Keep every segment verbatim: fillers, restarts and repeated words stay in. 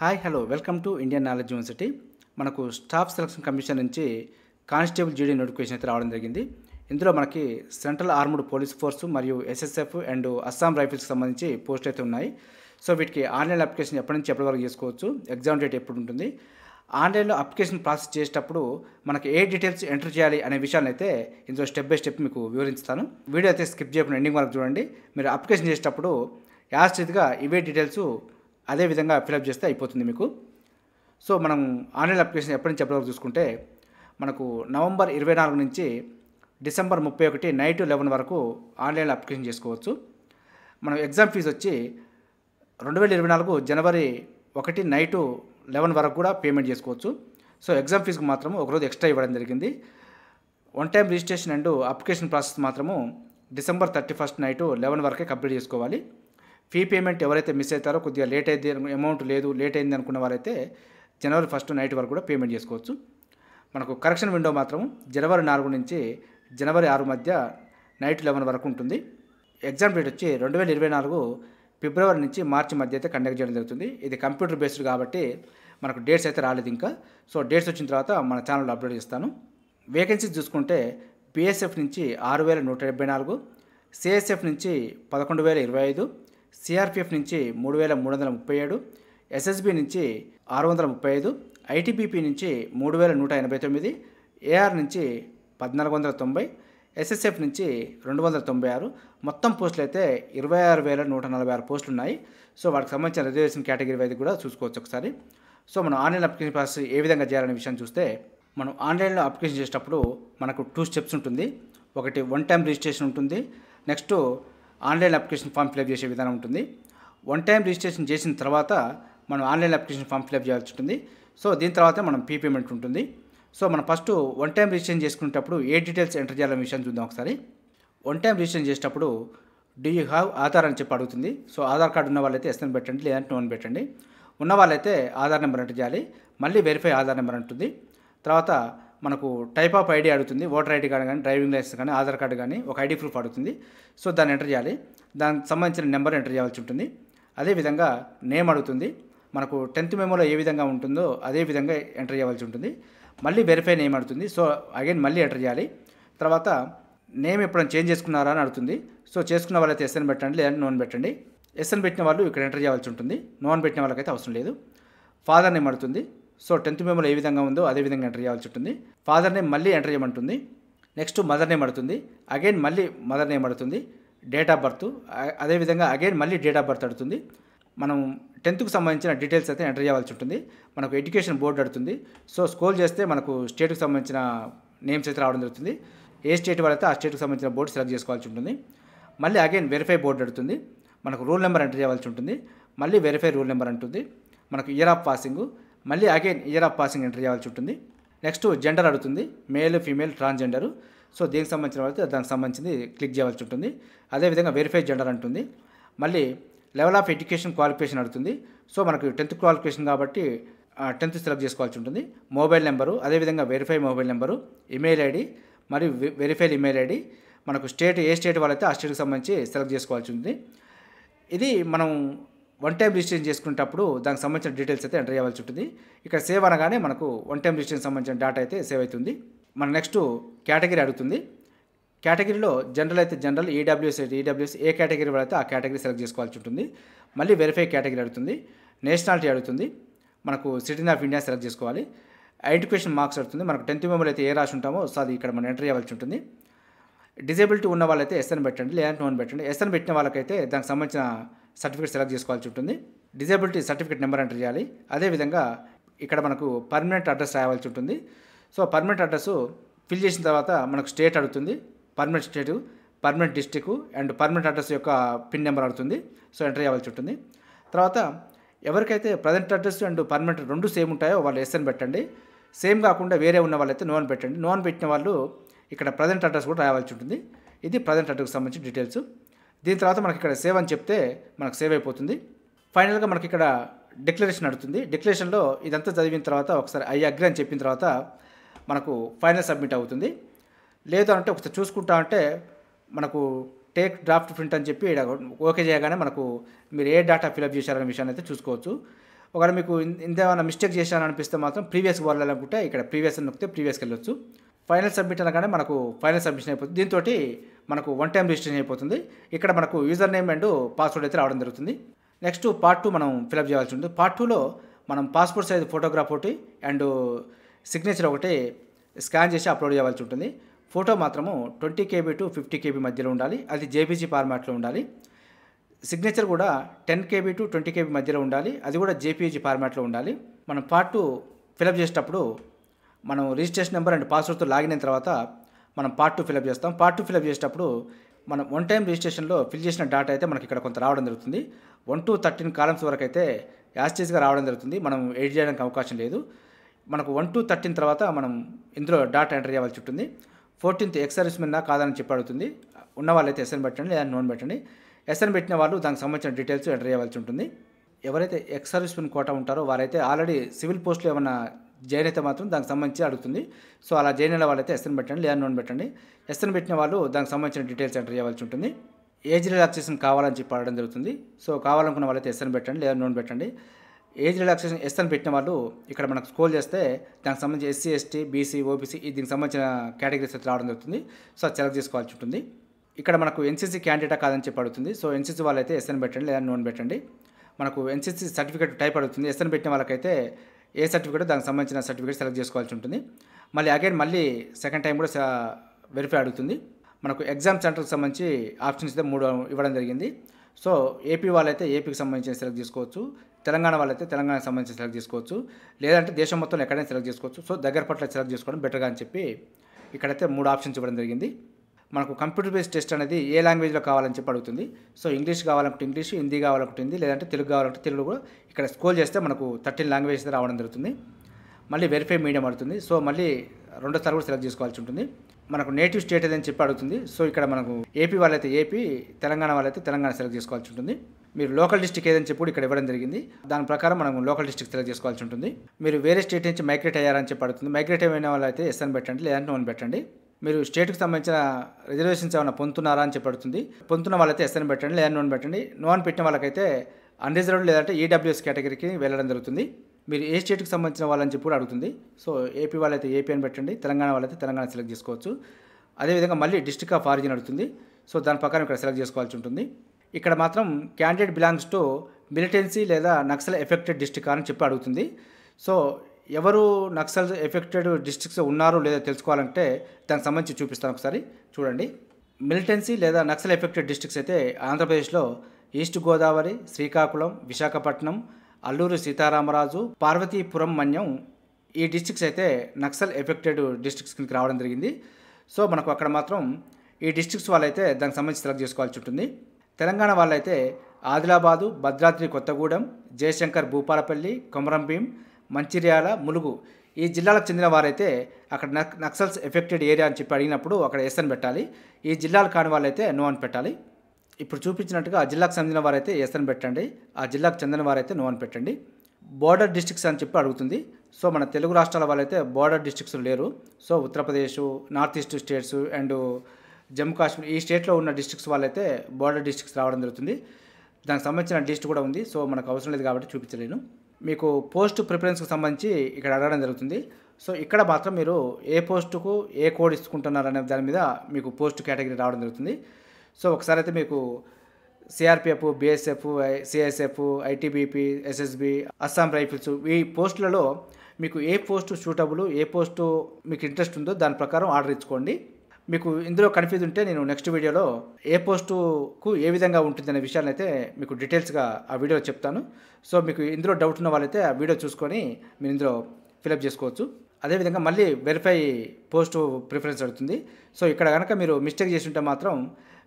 High hello welcome to Indian knowledge university मन को staff selection commission नीचे constable GD notification रावడం జరిగింది। ఇందులో మనకి సెంట్రల్ ఆర్మ్డ్ పోలీస్ ఫోర్స్ మరియు ఎస్ఎస్ఎఫ్ అండ్ అస్సాం రైఫిల్స్ సంబంధించి పోస్టులు అయితే ఉన్నాయి। సో వీటికి ఆన్లైన్ అప్లికేషన్ ఎప్పటి నుంచి ఎప్పటి వరకు చేసుకోవచ్చు, ఎగ్జామ్ డేట్ ఎప్పుడు ఉంటుంది, ఆన్లైన్లో అప్లికేషన్ ప్రాసెస్ చేసేటప్పుడు మనకి ఏ డీటెయిల్స్ ఎంటర్ చేయాలి అనే విషయాన్ని అయితే ఇందులో స్టెప్ బై స్టెప్ మీకు వివరిస్తాను। వీడియో అయితే స్కిప్ చేయకుండా ఎండింగ్ వరకు చూడండి। మీరు అప్లికేషన్ చేసేటప్పుడు యాస్ట్రీగా ఇవే డీటెయిల్స్ అదే విధంగా ఫిలప్ చేస్తే అయిపోతుంది మీకు। సో మనం ఆన్లైన్ అప్లికేషన్ ఎప్పటి నుంచి ఎప్పటివరకు చూసుకుంటే మనకు నవంబర్ ఇరవై నాలుగు నుంచి డిసెంబర్ ముప్పై ఒకటి నైట్ లెవెన్ వరకు ఆన్లైన్ అప్లికేషన్ చేసుకోవచ్చు। మనం ఎగ్జామ్ ఫీజు వచ్చి రెండు వేల ఇరవై నాలుగు జనవరి ఒకటి నైటు లెవెన్ వరకు కూడా పేమెంట్ చేసుకోవచ్చు। సో ఎగ్జామ్ ఫీజుకు మాత్రము ఒకరోజు ఎక్స్ట్రా ఇవ్వడం జరిగింది। One time registration and application process మాత్రము December thirty first night eleven వరకే కంప్లీట్ చేసుకోవాలి। ఫీ పేమెంట్ ఎవరైతే మిస్ అవుతారో, కొద్దిగా లేట్ అయితే అమౌంట్ లేదు లేట్ అయింది అనుకున్న వారైతే జనవరి ఫస్ట్ నైట్ వరకు కూడా పేమెంట్ చేసుకోవచ్చు। మనకు కరెక్షన్ విండో మాత్రం జనవరి నాలుగు నుంచి జనవరి ఆరు మధ్య నైట్ లెవెన్ వరకు ఉంటుంది। ఎగ్జామ్ డేట్ వచ్చి రెండు వేల ఇరవై నాలుగు ఫిబ్రవరి నుంచి మార్చి మధ్య అయితే కండక్ట్ చేయడం జరుగుతుంది। ఇది కంప్యూటర్ బేస్డ్ కాబట్టి మనకు డేట్స్ అయితే రాలేదు ఇంకా। సో డేట్స్ వచ్చిన తర్వాత మన ఛానల్లో అప్లోడ్ చేస్తాను। వేకెన్సీస్ చూసుకుంటే బీఎస్ఎఫ్ నుంచి ఆరు వేల నూట డెబ్బై నాలుగు, సిఎస్ఎఫ్ నుంచి పదకొండు వేల ఇరవై ఐదు, సిఆర్పిఎఫ్ నుంచి మూడు వేల మూడు వందల ముప్పై ఏడు, ఎస్ఎస్బి నుంచి ఆరు వందల ముప్పై ఐదు, ఐటీబీపీ నుంచి మూడు వేల నూట ఎనభై తొమ్మిది, ఏఆర్ నుంచి పద్నాలుగు వందల తొంభై, ఎస్ఎస్ఎఫ్ నుంచి రెండు వందల తొంభై ఆరు, మొత్తం పోస్టులు అయితే ఇరవై ఆరు వేల నూట నలభై ఆరు పోస్టులు ఉన్నాయి। సో వాటికి సంబంధించిన రిజర్వేషన్ కేటగిరీ అయితే కూడా చూసుకోవచ్చు ఒకసారి। సో మనం ఆన్లైన్ అప్లికేషన్ ప్రాసెస్ ఏ విధంగా చేయాలనే విషయాన్ని చూస్తే మనం ఆన్లైన్లో అప్లికేషన్ చేసేటప్పుడు మనకు టూ స్టెప్స్ ఉంటుంది। ఒకటి వన్ టైం రిజిస్ట్రేషన్ ఉంటుంది, next online application form fill up చేసే విధానం ఉంటుంది। వన్ టైం రిజిస్ట్రేషన్ చేసిన తర్వాత మనం ఆన్లైన్ అప్లికేషన్ ఫామ్ ఫిలప్ చేయాల్సి ఉంటుంది। సో దీని తర్వాత మనం పీ పేమెంట్ ఉంటుంది। సో మనం ఫస్ట్ వన్ టైం రిజిస్ట్రేషన్ చేసుకునేటప్పుడు ఏ డీటెయిల్స్ ఎంటర్ చేయాలనే విషయాన్ని చూద్దాం ఒకసారి। వన్ టైం రిజిస్ట్రేషన్ చేసేటప్పుడు డూ యూ హ్యావ్ ఆధార్ అని చెప్పి అడుగుతుంది। సో ఆధార్ కార్డు ఉన్న వాళ్ళైతే ఎస్ అని పెట్టండి, లేదంటే నో అని పెట్టండి। ఉన్న వాళ్ళైతే ఆధార్ నెంబర్ ఎంటర్ చేయాలి, మళ్ళీ వెరిఫై ఆధార్ నెంబర్ అంటుంది। తర్వాత మనకు టైప్ ఆఫ్ ఐడి అడుగుతుంది, ఓటర్ ఐడి కార్డు కానీ డ్రైవింగ్ లైసెన్స్ కానీ ఆధార్ కార్డు కానీ ఒక ఐడి ప్రూఫ్ అడుగుతుంది। సో దాన్ని ఎంటర్ చేయాలి, దానికి సంబంధించిన నెంబర్ ఎంటర్ చేయాల్సి ఉంటుంది। అదేవిధంగా నేమ్ అడుగుతుంది, మనకు టెన్త్ మెమోలో ఏ విధంగా ఉంటుందో అదే విధంగా ఎంటర్ చేయాల్సి ఉంటుంది। మళ్ళీ వెరిఫై నేమ్ అడుగుతుంది, సో అగైన్ మళ్ళీ ఎంటర్ చేయాలి। తర్వాత నేమ్ ఎప్పుడైనా చేంజ్ చేసుకున్నారా అని అడుగుతుంది। సో చేసుకున్న వాళ్ళైతే ఎస్ అని పెట్టండి, లేదంటే నో అని పెట్టండి। ఎస్ అని పెట్టిన వాళ్ళు ఇక్కడ ఎంటర్ చేయాల్సి ఉంటుంది, నో అని పెట్టిన వాళ్ళకైతే అవసరం లేదు। ఫాదర్ నేమ్ అడుగుతుంది, సో టెన్త్ మెమోలో ఏ విధంగా ఉందో అదే విధంగా ఎంటర్ చేయాల్సి ఉంటుంది। ఫాదర్ నేమ్ మళ్ళీ ఎంటర్ చేయమంటుంది। నెక్స్ట్ మదర్ నేమ్ అడుగుతుంది, అగైన్ మళ్ళీ మదర్ నేమ్ అడుగుతుంది। డేట్ ఆఫ్ బర్త్ అదేవిధంగా అగైన్ మళ్ళీ డేట్ ఆఫ్ బర్త్ అడుగుతుంది। మనం టెన్త్కు సంబంధించిన డీటెయిల్స్ అయితే ఎంటర్ చేయాల్సి ఉంటుంది। మనకు ఎడ్యుకేషన్ బోర్డు అడుగుతుంది, సో స్కోల్ చేస్తే మనకు స్టేట్కి సంబంధించిన నేమ్స్ అయితే రావడం జరుగుతుంది। ఏ స్టేట్ వాళ్ళైతే ఆ స్టేట్కి సంబంధించిన బోర్డు సెలెక్ట్ చేసుకోవాల్సి ఉంటుంది। మళ్ళీ అగైన్ వెరిఫై బోర్డు అడుగుతుంది, మనకు రూల్ నెంబర్ ఎంటర్ చేయాల్సి ఉంటుంది। మళ్ళీ వెరిఫై రూల్ నెంబర్ అంటుంది, మనకు ఇయర్ ఆఫ్ పాసింగ్ మళ్ళీ again year of passing enter చేయాల్సి ఉంటుంది। నెక్స్ట్ జెండర్ అడుగుతుంది, మేల్ ఫీమేల్ ట్రాన్స్జెండరు, సో దీనికి సంబంధించిన వాళ్ళైతే దానికి సంబంధించింది క్లిక్ చేయాల్సి ఉంటుంది। అదేవిధంగా వెరిఫై జెండర్ అంటుంది, మళ్ళీ లెవెల్ ఆఫ్ ఎడ్యుకేషన్ క్వాలిఫికేషన్ అడుగుతుంది। సో మనకు టెన్త్ క్వాలిఫికేషన్ కాబట్టి టెన్త్ సెలెక్ట్ చేసుకోవాల్సి ఉంటుంది। మొబైల్ నెంబరు అదేవిధంగా verify mobile number, email ID మరియు వెరిఫైడ్ ఇమెయిల్ ఐడి, మనకు స్టేట్ ఏ స్టేట్ వాళ్ళైతే ఆ స్టేట్కి సంబంధించి సెలెక్ట్ చేసుకోవాల్సి ఉంటుంది। ఇది మనం వన్ టైం రిజిస్ట్రేషన్ చేసుకునేటప్పుడు దానికి సంబంధించిన డీటెయిల్స్ అయితే ఎంటర్ చేయాల్సి ఉంటుంది। ఇక్కడ సేవ్ అనగానే మనకు వన్ టైం రిజిస్ట్రేషన్ సంబంధించిన డేటా అయితే సేవ్ అవుతుంది। మన నెక్స్ట్ కేటగిరీ అడుగుతుంది, కేటగిరీలో జనరల్ అయితే జనరల్, ఈడబ్ల్యూఎస్ అయితే ఈడబ్ల్యూఎస్, ఏ కేటగిరీ వాళ్ళైతే ఆ కేటగిరీ సెలెక్ట్ చేసుకోవాల్సి ఉంటుంది। మళ్ళీ వెరిఫై కేటగిరీ అడుగుతుంది, నేషనాలిటీ అడుగుతుంది, మనకు సిటిజన్ ఆఫ్ ఇండియా సెలెక్ట్ చేసుకోవాలి। ఐడెంటిఫికేషన్ మార్క్స్ అడుగుతుంది, మనకు టెన్త్ మెంబర్ అయితే ఏ రాసి ఉంటామో సో అది ఇక్కడ మనం ఎంటర్ చేయాల్సి ఉంటుంది। డిజేబిలిటీ ఉన్న వాళ్ళైతే ఎస్ అని పెట్టండి, లేదంటే నో అని పెట్టండి। ఎస్ అని పెట్టిన వాళ్ళకైతే దానికి సంబంధించిన సర్టిఫికేట్ సెలెక్ట్ చేసుకోవాల్సి ఉంటుంది। డిజేబిలిటీ సర్టిఫికేట్ నెంబర్ ఎంటర్ చేయాలి, అదేవిధంగా ఇక్కడ మనకు పర్మనెంట్ అడ్రస్ రాయాల్సి ఉంటుంది। సో పర్మనెంట్ అడ్రస్ ఫిల్ చేసిన తర్వాత మనకు స్టేట్ అడుగుతుంది, permanent state, permanent district and permanent address యొక్క పిన్ నెంబర్ అడుగుతుంది, సో ఎంటర్ చేయాల్సి ఉంటుంది। తర్వాత ఎవరికైతే ప్రజెంట్ అడ్రస్ అండ్ పర్మనెంట్ రెండు సేమ్ ఉంటాయో వాళ్ళు ఎస్ అని పెట్టండి, సేమ్ కాకుండా వేరే ఉన్న వాళ్ళైతే నో అని పెట్టండి। నో అని పెట్టిన వాళ్ళు ఇక్కడ ప్రజెంట్ అడ్రస్ కూడా రాయాల్సి ఉంటుంది। ఇది ప్రజెంట్ అడ్రస్కి సంబంధించిన డీటెయిల్స్। దీని తర్వాత మనకి ఇక్కడ సేవ్ అని చెప్తే మనకు సేవ్ అయిపోతుంది। ఫైనల్గా మనకి ఇక్కడ డిక్లరేషన్ అడుగుతుంది, డిక్లరేషన్లో ఇదంతా చదివిన తర్వాత ఒకసారి ఐ అగ్రీ అని చెప్పిన తర్వాత మనకు ఫైనల్ సబ్మిట్ అవుతుంది। లేదు అంటే ఒకసారి చూసుకుంటా అంటే మనకు టేక్ డ్రాఫ్ట్ ప్రింట్ అని చెప్పి ఓకే చేయగానే మనకు మీరు ఏ డేటా ఫిలప్ చేశారనే విషయాన్ని అయితే చూసుకోవచ్చు। ఒకవేళ మీకు ఇంతేమైనా మిస్టేక్ చేశాను అనిపిస్తే మాత్రం ప్రీవియస్ వెళ్ళాలనుకుంటే ఇక్కడ ప్రీవియస్ నొక్కితే ప్రీవియస్కి వెళ్ళొచ్చు. ఫైనల్ సబ్మిట్ అనగానే మనకు ఫైనల్ సబ్మిషన్ అయిపోతుంది. దీంతో మనకు వన్ టైం రిజిస్ట్రేషన్ అయిపోతుంది. ఇక్కడ మనకు యూజర్ నేమ్ అండ్ పాస్వర్డ్ అయితే రావడం జరుగుతుంది. నెక్స్ట్ పార్ట్ టూ మనం ఫిలప్ చేయాల్సి ఉంటుంది. పార్ట్ టూలో మనం పాస్పోర్ట్ సైజ్ ఫోటోగ్రాఫ్ ఒకటి అండ్ సిగ్నేచర్ ఒకటి స్కాన్ చేసి అప్లోడ్ చేయాల్సి ఉంటుంది. ఫోటో మాత్రము twenty KB to fifty KB మధ్యలో ఉండాలి, అది జేపీజీ ఫార్మాట్లో ఉండాలి. సిగ్నేచర్ కూడా ten KB to twenty KB మధ్యలో ఉండాలి, అది కూడా జేపీజీ ఫార్మాట్లో ఉండాలి. మనం పార్ట్ టూ ఫిలప్ చేసేటప్పుడు మనం రిజిస్ట్రేషన్ నెంబర్ అండ్ పాస్వర్డ్తో లాగిన్ అయిన తర్వాత మనం పార్ట్ టూ ఫిలప్ చేస్తాం. పార్ట్ టూ ఫిలప్ చేసేటప్పుడు మనం వన్ టైం రిజిస్ట్రేషన్లో ఫిల్ చేసిన డాటా అయితే మనకి ఇక్కడ కొంత రావడం జరుగుతుంది. వన్ టు థర్టీన్ కాలమ్స్ వరకు అయితే యాస్టీస్గా రావడం జరుగుతుంది, మనం ఎడిట్ చేయడానికి అవకాశం లేదు. మనకు వన్ టు థర్టీన్ తర్వాత మనం ఇందులో డాటా ఎంటర్ చేయాల్సి ఉంటుంది. ఫోర్టీన్త్ ఎక్సర్విస్ మీద కాదని చెప్పి అడుగుతుంది. ఉన్న వాళ్ళైతే ఎస్ఎన్ పెట్టండి, లేదా నోన్ పెట్టండి. ఎస్ఎన్ పెట్టిన వాళ్ళు దానికి సంబంధించిన డీటెయిల్స్ ఎంటర్ చేయాల్సి ఉంటుంది. ఎవరైతే ఎక్సర్విస్ మెన్ కోటా ఉంటారో వారైతే ఆల్రెడీ సివిల్ పోస్టులు ఏమైనా జాయిన్ అయితే మాత్రం దానికి సంబంధించి అడుగుతుంది. సో అలా జాయిన్ అయిన వాళ్ళైతే ఎస్ఎన్ పెట్టండి, లేదా నోన్ పెట్టండి. ఎస్ఎన్ పెట్టిన వాళ్ళు దానికి సంబంధించిన డీటెయిల్స్ ఎంటర్ చేయాల్సి ఉంటుంది. ఏజ్ రిలాక్సేషన్ కావాలని చెప్పి అడగడం జరుగుతుంది. సో కావాలనుకున్న వాళ్ళైతే ఎస్ఎన్ పెట్టండి, లేదా నోన్ పెట్టండి. ఏజ్ రిలాక్సేషన్ ఎస్ఎన్ పెట్టిన వాళ్ళు ఇక్కడ మనకు స్క్రోల్ చేస్తే దానికి సంబంధించి ఎస్సీ ఎస్టీ బీసీ ఓబీసీ దీనికి సంబంధించిన కేటగిరీస్ అయితే రావడం జరుగుతుంది. సో అది సెలెక్ట్ చేసుకోవాల్సి ఉంటుంది. ఇక్కడ మనకు ఎన్సీసీ క్యాండిడేటా కాదని చెప్పి అడుగుతుంది. సో ఎన్సీసీ వాళ్ళైతే ఎస్ఎన్ పెట్టండి, లేదా నోన్ పెట్టండి. మనకు ఎన్సీసీ సర్టిఫికేట్ టైప్ అడుగుతుంది. ఎస్ఎన్ పెట్టిన వాళ్ళకైతే ఏ సర్టిఫికేట్ దానికి సంబంధించిన సర్టిఫికేట్ సెలెక్ట్ చేసుకోవాల్సి ఉంటుంది. మళ్ళీ అగైన్ మళ్ళీ సెకండ్ టైం కూడా వెరిఫై అడుగుతుంది. మనకు ఎగ్జామ్ సెంటర్కి సంబంధించి ఆప్షన్స్ అయితే మూడు ఇవ్వడం జరిగింది. సో ఏపీ వాళ్ళైతే ఏపీకి సంబంధించిన సెలెక్ట్ చేసుకోవచ్చు, తెలంగాణ వాళ్ళైతే తెలంగాణకు సంబంధించి సెలెక్ట్ చేసుకోవచ్చు, లేదంటే దేశం మొత్తం ఎక్కడైనా సెలెక్ట్ చేసుకోవచ్చు. సో దగ్గర పట్ల సెలెక్ట్ చేసుకోవడం బెటర్గా అని చెప్పి ఇక్కడైతే మూడు ఆప్షన్స్ ఇవ్వడం జరిగింది. మనకు కంప్యూటర్ బేస్డ్ టెస్ట్ అనేది ఏ లాంగ్వేజ్లో కావాలని చెప్పి అడుగుతుంది. సో ఇంగ్లీష్ కావాలంటే ఇంగ్లీష్, హిందీ కావాలంటే హిందీ, లేదంటే తెలుగు కావాలంటే తెలుగు కూడా ఇక్కడ స్కోల్ చేస్తే మనకు థర్టీన్ లాంగ్వేజ్ రావడం జరుగుతుంది. మళ్ళీ వెరిఫై మీడియం అడుగుతుంది. సో మళ్ళీ రెండోసారి కూడా సెలెక్ట్ చేసుకోవాల్సి ఉంటుంది. మనకు నేటివ్ స్టేట్ ఏదని చెప్పి అడుగుతుంది. సో ఇక్కడ మనకు ఏపీ వాళ్ళైతే ఏపీ, తెలంగాణ వాళ్ళైతే తెలంగాణ సెలెక్ట్ చేసుకోవాల్సి ఉంటుంది. మీరు లోకల్ డిస్ట్రిక్ట్ ఏదని చెప్పి ఇక్కడ ఇవ్వడం జరిగింది. దాని ప్రకారం మనం లోకల్ డిస్ట్రిక్ట్ సెలెక్ట్ చేసుకోవాల్సి ఉంటుంది. మీరు వేరే స్టేట్ నుంచి మైగ్రేట్ అయ్యారని చెప్పి అడుగుతుంది. మైగ్రేట్ అయిన వాళ్ళైతే ఎస్ అని పెట్టండి, లేదంటే నోన్ పెట్టండి. మీరు స్టేట్కి సంబంధించిన రిజర్వేషన్స్ ఏమైనా పొందుతున్నారా అని చెప్పి అడుగుతుంది. పొందుతున్న వాళ్ళైతే ఎస్ అని పెట్టండి, లేదంటే నోన్ పెట్టండి. నోన్ పెట్టిన వాళ్ళకైతే అన్రిజర్వ్డ్ లేదంటే ఈడబ్ల్యూఎస్ కేటగిరీకి వెళ్ళడం జరుగుతుంది. మీరు ఏ స్టేట్కి సంబంధించిన వాళ్ళని చెప్పి కూడా అడుగుతుంది. సో ఏపీ వాళ్ళైతే ఏపీ అని పెట్టండి, తెలంగాణ వాళ్ళైతే తెలంగాణ సెలెక్ట్ చేసుకోవచ్చు. అదేవిధంగా మళ్ళీ డిస్ట్రిక్ట్ ఆఫ్ ఆరిజిన్ అడుగుతుంది. సో దాని ప్రకారం ఇక్కడ సెలెక్ట్ చేసుకోవాల్సి ఉంటుంది. ఇక్కడ మాత్రం క్యాండిడేట్ బిలాంగ్స్ టు మిలిటెన్సీ లేదా నక్సల్ ఎఫెక్టెడ్ డిస్ట్రిక్ట్ అని చెప్పి అడుగుతుంది. సో ఎవరు నక్సల్ ఎఫెక్టెడ్ డిస్ట్రిక్ట్స్ ఉన్నారో లేదో తెలుసుకోవాలంటే దానికి సంబంధించి చూపిస్తాను, ఒకసారి చూడండి. మిలిటెన్సీ లేదా నక్సల్ ఎఫెక్టెడ్ డిస్ట్రిక్ట్స్ అయితే ఆంధ్రప్రదేశ్లో ఈస్ట్ గోదావరి, శ్రీకాకుళం, విశాఖపట్నం, అల్లూరు సీతారామరాజు, పార్వతీపురం మన్యం, ఈ డిస్ట్రిక్ట్స్ అయితే నక్సల్ ఎఫెక్టెడ్ డిస్ట్రిక్ట్స్ కిందకి రావడం జరిగింది. సో మనకు అక్కడ మాత్రం ఈ డిస్ట్రిక్ట్స్ వాళ్ళైతే దానికి సంబంధించి సెలెక్ట్ చేసుకోవాల్సి ఉంటుంది. తెలంగాణ వాళ్ళైతే ఆదిలాబాదు, భద్రాద్రి కొత్తగూడెం, జయశంకర్ భూపాలపల్లి, కొమరంభీం, మంచిర్యాల, ములుగు ఈ జిల్లాలకు చెందిన వారైతే అక్కడ నక్ నక్సల్స్ ఎఫెక్టెడ్ ఏరియా అని చెప్పి అడిగినప్పుడు అక్కడ ఎస్ అని పెట్టాలి. ఈ జిల్లాలు కాని వాళ్ళైతే నో అని పెట్టాలి. ఇప్పుడు చూపించినట్టుగా ఆ జిల్లాకు చెందిన వారైతే ఎస్ అని పెట్టండి, ఆ జిల్లాకు చెందిన వారైతే నో అని పెట్టండి. బోర్డర్ డిస్ట్రిక్ట్స్ అని చెప్పి అడుగుతుంది. సో మన తెలుగు రాష్ట్రాల వాళ్ళైతే బోర్డర్ డిస్ట్రిక్ట్స్ లేరు. So Uttar Pradesh, north east states and Jammu Kashmir ఈ స్టేట్లో ఉన్న డిస్ట్రిక్ట్స్ వాళ్ళైతే బోర్డర్ డిస్ట్రిక్ట్స్ రావడం జరుగుతుంది. దానికి సంబంధించిన లిస్ట్ కూడా ఉంది. సో మనకు అవసరం లేదు కాబట్టి చూపించలేను. మీకు పోస్ట్ ప్రిఫరెన్స్కి సంబంధించి ఇక్కడ అడగడం జరుగుతుంది. సో ఇక్కడ మాత్రం మీరు ఏ పోస్టుకు ఏ కోడ్ ఇచ్చుకుంటున్నారు అనే దాని మీద మీకు పోస్ట్ కేటగిరీ రావడం జరుగుతుంది. సో ఒకసారి అయితే మీకు CRPF, BSF, CSF, ITBP, SSB, Assam rifles ఈ పోస్టులలో మీకు ఏ పోస్టు సూటబుల్, ఏ పోస్టు మీకు ఇంట్రెస్ట్ ఉందో దాని ప్రకారం ఆర్డర్ ఇచ్చుకోండి. మీకు ఇందులో కన్ఫ్యూజ్ ఉంటే నేను నెక్స్ట్ వీడియోలో ఏ పోస్టుకు ఏ విధంగా ఉంటుందనే విషయాన్ని అయితే మీకు డీటెయిల్స్గా ఆ వీడియోలో చెప్తాను. సో మీకు ఇందులో డౌట్ ఉన్న వాళ్ళైతే ఆ వీడియో చూసుకొని మీరు ఇందులో ఫిలప్ చేసుకోవచ్చు. అదేవిధంగా మళ్ళీ వెరిఫై పోస్టు ప్రిఫరెన్స్ అడుగుతుంది. సో ఇక్కడ కనుక మీరు మిస్టేక్ చేసి ఉంటే మాత్రం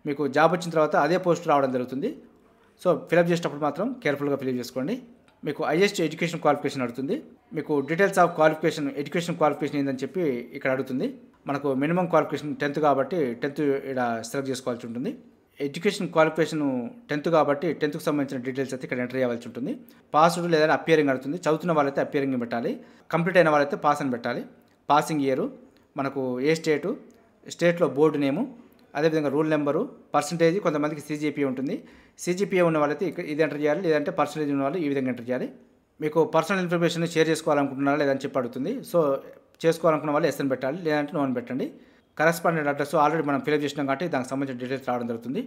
మీకు జాబ్ వచ్చిన తర్వాత అదే పోస్ట్ రావడం జరుగుతుంది. సో ఫిలప్ చేసేటప్పుడు మాత్రం కేర్ఫుల్గా ఫిలప్ చేసుకోండి. మీకు హైయెస్ట్ ఎడ్యుకేషన్ క్వాలిఫికేషన్ అడుగుతుంది. మీకు details of qualification, education qualification ఏందని చెప్పి ఇక్కడ అడుగుతుంది. మనకు మినిమం క్వాలిఫికేషన్ టెన్త్ కాబట్టి టెన్త్ ఇక్కడ సెలెక్ట్ చేసుకోవాల్సి ఉంటుంది. ఎడ్యుకేషన్ క్వాలిఫికేషన్ టెన్త్ కాబట్టి టెన్త్కి సంబంధించిన డీటెయిల్స్ అయితే ఇక్కడ ఎంటర్ చేయాల్సి ఉంటుంది. పాస్డ్ లేదా అపియరింగ్ అడుగుతుంది. చదువుతున్న వాళ్ళైతే అపియరింగ్ పెట్టాలి, కంప్లీట్ అయిన వాళ్ళైతే పాస్ అని పెట్టాలి. పాసింగ్ ఇయరు, మనకు ఏ స్టేటు, స్టేట్లో బోర్డు నేము, అదేవిధంగా రూల్ నెంబరు, పర్సంటేజ్, కొంతమందికి సీజీపీఏ ఉంటుంది. సీజీపీఏ ఉన్న వాళ్ళైతే ఇది ఎంటర్ చేయాలి, లేదంటే పర్సంటేజ్ ఉన్న వాళ్ళు ఈ విధంగా ఎంటర్ చేయాలి. మీకు పర్సనల్ ఇన్ఫర్మేషన్ షేర్ చేసుకోవాలనుకుంటున్నారా లేదని చెప్పి అడుగుతుంది. సో చేసుకోవాలనుకున్న వాళ్ళు ఎస్ఎన్ పెట్టాలి, లేదంటే నోన్ పెట్టండి. కరెస్పాండెంట్ అడ్రస్ ఆల్రెడీ మనం ఫిలప్ చేసినాం కాబట్టి దానికి సంబంధించిన డీటెయిల్స్ రావడం జరుగుతుంది.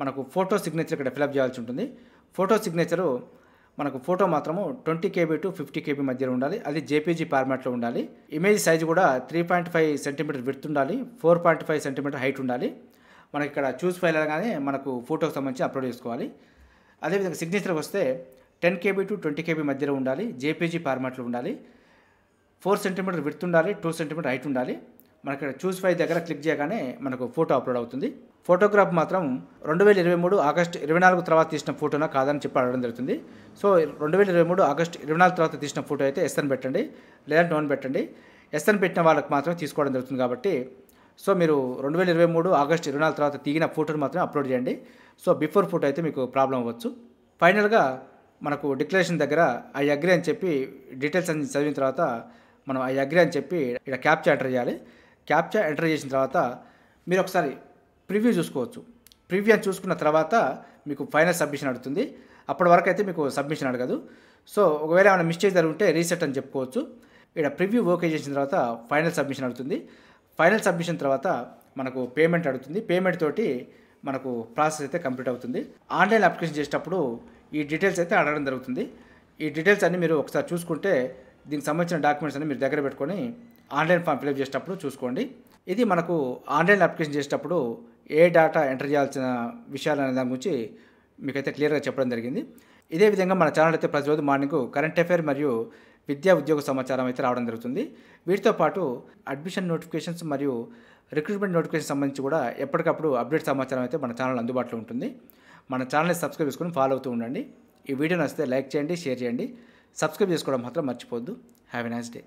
మనకు ఫోటో సిగ్నేచర్ ఇక్కడ ఫిలప్ చేయాల్సి ఉంటుంది. ఫోటో సిగ్నేచరు మనకు ఫోటో మాత్రము twenty KB to fifty KB మధ్యలో ఉండాలి, అది జేపీజీ ఫార్మాట్లో ఉండాలి. ఇమేజ్ సైజు కూడా three point five centimetre width ఉండాలి, four point five centimetre height ఉండాలి. మనకి ఇక్కడ చూస్ ఫైల్ అనగానే మనకు ఫోటోకి సంబంధించి అప్లోడ్ చేసుకోవాలి. అదేవిధంగా సిగ్నేచర్కి వస్తే ten KB to twenty KB మధ్యలో ఉండాలి, జేపీజీ ఫార్మాట్లో ఉండాలి, ఫోర్ సెంటీమీటర్ విడ్త్ ఉండాలి, టూ సెంటీమీటర్ హైట్ ఉండాలి. మనకి ఇక్కడ చూస్ ఫైల్ దగ్గర క్లిక్ చేయగానే మనకు ఫోటో అప్లోడ్ అవుతుంది. ఫోటోగ్రాఫ్ మాత్రం రెండు వేల ఇరవై మూడు ఆగస్ట్ ఇరవై నాలుగు తర్వాత తీసిన ఫోటోనా కాదని చెప్పి అడగడం జరుగుతుంది. సో రెండు వేల ఇరవై మూడు ఆగస్ట్ ఇరవై నాలుగు తర్వాత తీసిన ఫోటో అయితే ఎస్ఎన్ పెట్టండి, లేదంటే నోన్ పెట్టండి. ఎస్ఎన్ పెట్టిన వాళ్ళకి మాత్రం తీసుకోవడం జరుగుతుంది కాబట్టి సో మీరు రెండు వేల ఇరవై మూడు ఆగస్ట్ ఇరవై నాలుగు తర్వాత తీగిన ఫోటోను మాత్రం అప్లోడ్ చేయండి. సో బిఫోర్ ఫోటో అయితే మీకు ప్రాబ్లం అవ్వచ్చు. ఫైనల్గా మనకు డిక్లరేషన్ దగ్గర ఐ అగ్రీ అని చెప్పి డీటెయిల్స్ అన్ని చదివిన తర్వాత మనం ఐ అగ్రీ అని చెప్పి ఇక్కడ క్యాప్చా ఎంటర్ చేయాలి. క్యాప్చా ఎంటర్ చేసిన తర్వాత మీరు ఒకసారి ప్రివ్యూ చూసుకోవచ్చు. ప్రివ్యూ అని చూసుకున్న తర్వాత మీకు ఫైనల్ సబ్మిషన్ అడుగుతుంది. అప్పటి వరకు అయితే మీకు సబ్మిషన్ అడగదు. సో ఒకవేళ ఏమైనా మిస్టేక్ జరుగుంటే రీసెట్ అని చెప్పుకోవచ్చు. ఇక్కడ ప్రివ్యూ ఓకే చేసిన తర్వాత ఫైనల్ సబ్మిషన్ అడుగుతుంది. ఫైనల్ సబ్మిషన్ తర్వాత మనకు పేమెంట్ అడుగుతుంది. పేమెంట్ తోటి మనకు ప్రాసెస్ అయితే కంప్లీట్ అవుతుంది. ఆన్లైన్ అప్లికేషన్ చేసేటప్పుడు ఈ డీటెయిల్స్ అయితే అడగడం జరుగుతుంది. ఈ డీటెయిల్స్ అన్నీ మీరు ఒకసారి చూసుకుంటే దీనికి సంబంధించిన డాక్యుమెంట్స్ అన్ని మీరు దగ్గర పెట్టుకొని ఆన్లైన్ ఫామ్ ఫిల్అప్ చేసేటప్పుడు చూసుకోండి. ఇది మనకు ఆన్లైన్ అప్లికేషన్ చేసేటప్పుడు ఏ డేటా ఎంటర్ చేయాల్సిన విషయాలు అనే దాని గురించి మీకైతే క్లియర్గా చెప్పడం జరిగింది. ఇదే విధంగా మన ఛానల్ అయితే ప్రతిరోజు మార్నింగ్ కరెంట్ అఫైర్ మరియు విద్యా ఉద్యోగ సమాచారం అయితే రావడం జరుగుతుంది. వీటితో పాటు అడ్మిషన్ నోటిఫికేషన్స్ మరియు రిక్రూట్మెంట్ నోటిఫికేషన్ సంబంధించి కూడా ఎప్పటికప్పుడు అప్డేట్ సమాచారం అయితే మన ఛానల్ అందుబాటులో ఉంటుంది. మన ఛానల్ని సబ్స్క్రైబ్ చేసుకుని ఫాలో అవుతూ ఉండండి. ఈ వీడియో నచ్చితే లైక్ చేయండి, షేర్ చేయండి. సబ్స్క్రైబ్ చేసుకోవడం మాత్రం మర్చిపోద్దు. Have a nice day.